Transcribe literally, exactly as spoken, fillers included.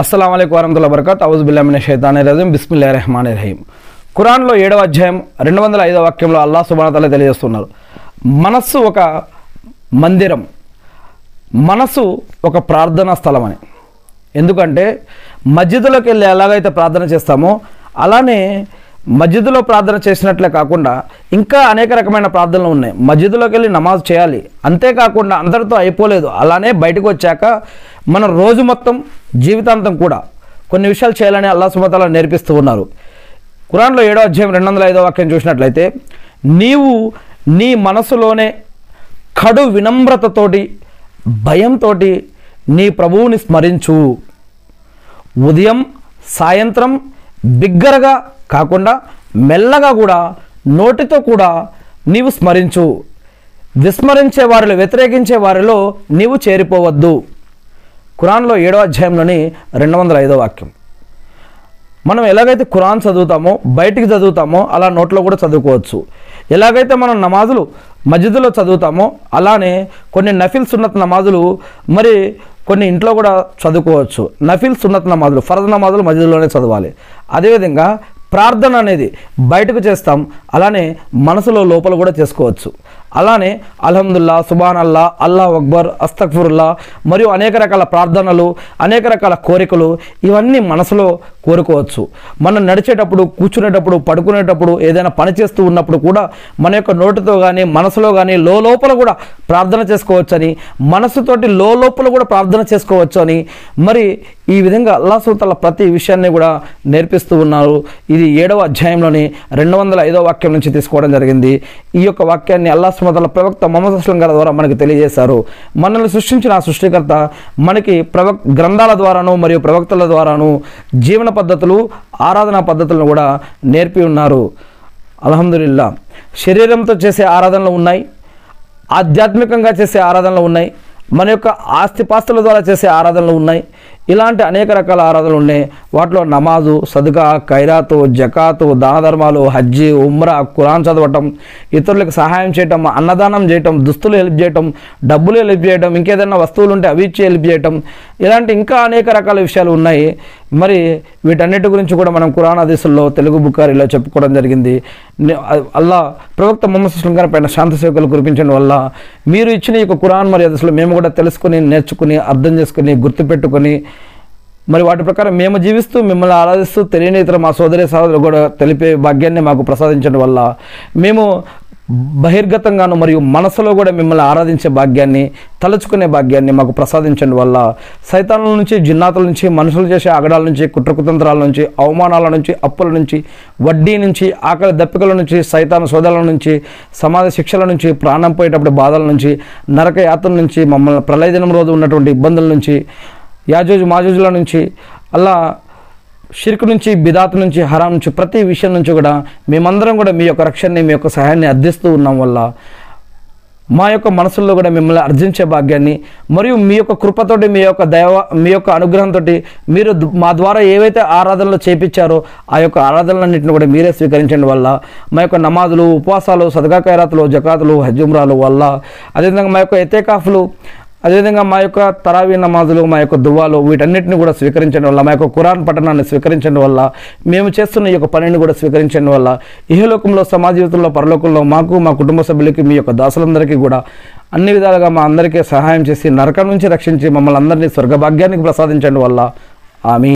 అస్సలాము అలైకుం వరహ్మతుల్లాహి వబరకాతుహు. అఊజు బిల్లాహి మినష్ షైతానిర్ రజీమ్. బిస్మిల్లాహిర్ రహమానిర్ రహీం. ఖురాన్లో ఏడవ అధ్యాయం రెండు వందల ఐదవ వాక్యంలో అల్లాహ్ సుబ్హానహు వ తఆలా తెలియజేస్తున్నారు, మనస్సు ఒక మందిరం, మనస్సు ఒక ప్రార్థనా స్థలం అని. ఎందుకంటే మస్జిద్లోకి వెళ్ళి ఎలాగైతే ప్రార్థన చేస్తామో అలానే మస్జిద్లో ప్రార్థన చేసినట్లే కాకుండా ఇంకా అనేక రకమైన ప్రార్థనలు ఉన్నాయి. మస్జిద్లోకి వెళ్ళి నమాజ్ చేయాలి, అంతేకాకుండా అందరితో అయిపోలేదు, అలానే బయటకు వచ్చాక మన రోజు మొత్తం జీవితాంతం కూడా కొన్ని విషయాలు చేయాలని అల్లాహ్ సుబ్హానహు వ తఆలా నేర్పిస్తూ ఉన్నారు. ఖురాన్లో ఏడో అధ్యాయం రెండు వందల ఐదో వాక్యం చూసినట్లయితే, నీవు నీ మనసులోనే కడు వినమ్రతతోటి భయంతో నీ ప్రభువుని స్మరించు, ఉదయం సాయంత్రం బిగ్గరగా కాకుండా మెల్లగా కూడా నోటితో కూడా నీవు స్మరించు, విస్మరించే వారిలో వ్యతిరేకించే వారిలో నీవు చేరిపోవద్దు. ఖురాన్లో ఏడో అధ్యాయంలోని రెండు వందల ఐదో వాక్యం. మనం ఎలాగైతే ఖురాన్ చదువుతామో బయటికి చదువుతామో అలా నోట్లో కూడా చదువుకోవచ్చు. ఎలాగైతే మనం నమాజులు మస్జిద్లో చదువుతామో అలానే కొన్ని నఫిల్ సున్నత్ నమాజులు మరి కొన్ని ఇంట్లో కూడా చదువుకోవచ్చు. నఫిల్ సున్నత్ నమాజులు ఫరజ్ నమాజులు మస్జిద్లోనే చదవాలి. అదేవిధంగా ప్రార్థన అనేది బయటకు చేస్తాం, అలానే మనసులో లోపల కూడా చేసుకోవచ్చు. అలానే అల్హమ్దుల్లా, సుబాన్ అల్లా, అల్లాహ్ అక్బర్, అస్తగ్ఫిరుల్లా మరియు అనేక రకాల ప్రార్థనలు, అనేక రకాల కోరికలు ఇవన్నీ మనసులో కోరుకోవచ్చు. మనం నడిచేటప్పుడు, కూర్చునేటప్పుడు, పడుకునేటప్పుడు, ఏదైనా పని చేస్తూ ఉన్నప్పుడు కూడా మన యొక్క నోటితో కానీ మనసులో కానీ లోపల కూడా ప్రార్థన చేసుకోవచ్చని, మనసుతోటి లోపల కూడా ప్రార్థన చేసుకోవచ్చు అని, మరి ఈ విధంగా అల్లాహ్ సుబ్హానహు వ తఆలా ప్రతి విషయాన్ని కూడా నేర్పిస్తూ ఉన్నారు. ఇది ఏడవ అధ్యాయంలోని రెండు వందల ఐదవ వాక్యం నుంచి తీసుకోవడం జరిగింది. ఈ యొక్క వాక్యాన్ని అల్లాహ్ తన ప్రవక్త ముహమ్మద్ సల్లాహ్ గారి ద్వారా మనకు తెలియజేశారు. మనల్ని సృష్టించిన ఆ సృష్టికర్త మనకి ప్రవక్ గ్రంథాల ద్వారాను మరియు ప్రవక్తల ద్వారాను జీవన పద్ధతులు, ఆరాధనా పద్ధతులను కూడా నేర్పి ఉన్నారు. అల్హమ్దులిల్లా, శరీరంతో చేసే ఆరాధనలు ఉన్నాయి, ఆధ్యాత్మికంగా చేసే ఆరాధనలు ఉన్నాయి, మన యొక్క ఆస్తిపాస్తుల ద్వారా చేసే ఆరాధనలు ఉన్నాయి. ఇలాంటి అనేక రకాల ఆరాధనలు ఉన్నాయి. వాటిలో నమాజు, సదుకా, ఖైరాతు, జకాతు, దాన ధర్మాలు, హజ్జీ, ఉమ్రా, ఖురాన్ చదవటం, ఇతరులకు సహాయం చేయటం, అన్నదానం చేయటం, దుస్తులు హెల్ప్ చేయటం, డబ్బులు హెల్ప్ చేయటం, ఇంకేదైనా వస్తువులు ఉంటే అవి ఇచ్చి హెల్ప్ చేయటం, ఇలాంటి ఇంకా అనేక రకాల విషయాలు ఉన్నాయి. మరి వీటన్నిటి గురించి కూడా మనం ఖురాన్ హదీసుల్లో, తెలుగు బుఖారీలో చెప్పుకోవడం జరిగింది. అల్లా ప్రవక్త ముహమ్మద్ సల్లాహు అలైహి వసల్లం గారి పైన శాంతి సేవకులు కురిపించడం వల్ల మీరు ఇచ్చిన ఈ యొక్క ఖురాన్ మరియు హదీసులు మేము కూడా తెలుసుకుని, నేర్చుకుని, అర్థం చేసుకుని, గుర్తుపెట్టుకుని మరి వాటి ప్రకారం మేము జీవిస్తూ మిమ్మల్ని ఆరాధిస్తూ తెలియని ఇతర మా సోదరి సహోదరులు కూడా తెలిపే భాగ్యాన్ని మాకు ప్రసాదించడం వల్ల మేము బహిర్గతంగాను మరియు మనసులో కూడా మిమ్మల్ని ఆరాధించే భాగ్యాన్ని, తలుచుకునే భాగ్యాన్ని మాకు ప్రసాదించడం వల్ల సైతానుల నుంచి, జిన్నాతుల నుంచి, మనుషులు చేసే అగడాల నుంచి, కుట్రకుతంత్రాల నుంచి, అవమానాల నుంచి, అప్పుల నుంచి, వడ్డీ నుంచి, ఆకలి దప్పికల నుంచి, సైతాను సోదరుల నుంచి, సమాజ శిక్షల నుంచి, ప్రాణం పోయేటప్పుడు బాధల నుంచి, నరక యాతన నుంచి, మమ్మల్ని ప్రళయ దినం రోజు ఉన్నటువంటి ఇబ్బందుల నుంచి, యాజూజ్ మాజూజుల నుంచి, అలా షిర్క్ నుంచి, బిదాత్ నుంచి, హరాం నుంచి, ప్రతి విషయం నుంచి కూడా మేమందరం కూడా మీ యొక్క రక్షణని, మీ యొక్క సహాయాన్ని అర్థిస్తూ ఉన్నాం వల్ల మా యొక్క మనసుల్లో కూడా మిమ్మల్ని అర్జించే భాగ్యాన్ని మరియు మీ యొక్క కృపతోటి, మీ యొక్క దైవ, మీ యొక్క అనుగ్రహంతో మీరు మా ద్వారా ఏవైతే ఆరాధనలు చేపించారో ఆ యొక్క ఆరాధనలన్నింటిని కూడా మీరే స్వీకరించడం వల్ల మా యొక్క నమాజులు, ఉపవాసాలు, సదకా ఖైరాతులు, జకాతులు, హజ్జుమ్రాలు వల్ల, అదేవిధంగా మా యొక్క ఎతేకాఫ్లు, అదేవిధంగా మా యొక్క తరావీ నమాజులు, మా యొక్క దువాలు వీటన్నిటిని కూడా స్వీకరించడం వల్ల, మా యొక్క ఖురాన్ పఠనాన్ని స్వీకరించడం వల్ల, మేము చేస్తున్న ఈ యొక్క పనిని కూడా స్వీకరించడం వల్ల ఇహలోకంలో, సమాజ జీవితంలో, పరలోకంలో మాకు, మా కుటుంబ సభ్యులకి, మీ యొక్క దాసులందరికీ కూడా అన్ని విధాలుగా మా అందరికీ సహాయం చేసి నరకం నుంచి రక్షించి మమ్మల్ని అందరినీ స్వర్గభాగ్యానికి ప్రసాదించడం వల్ల ఆమీన్.